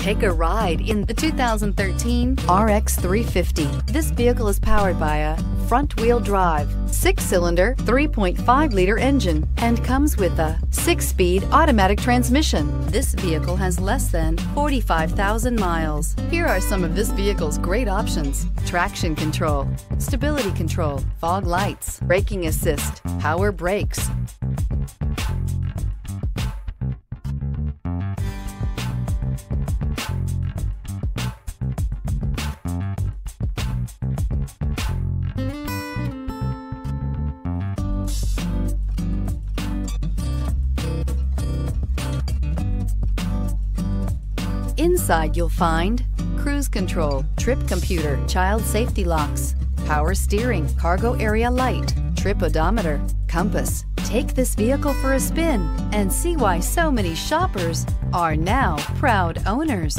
Take a ride in the 2013 RX350. This vehicle is powered by a front-wheel drive, 6-cylinder, 3.5-liter engine, and comes with a 6-speed automatic transmission. This vehicle has less than 45,000 miles. Here are some of this vehicle's great options: traction control, stability control, fog lights, braking assist, power brakes, Inside you'll find cruise control, trip computer, child safety locks, power steering, cargo area light, trip odometer, compass. Take this vehicle for a spin and see why so many shoppers are now proud owners.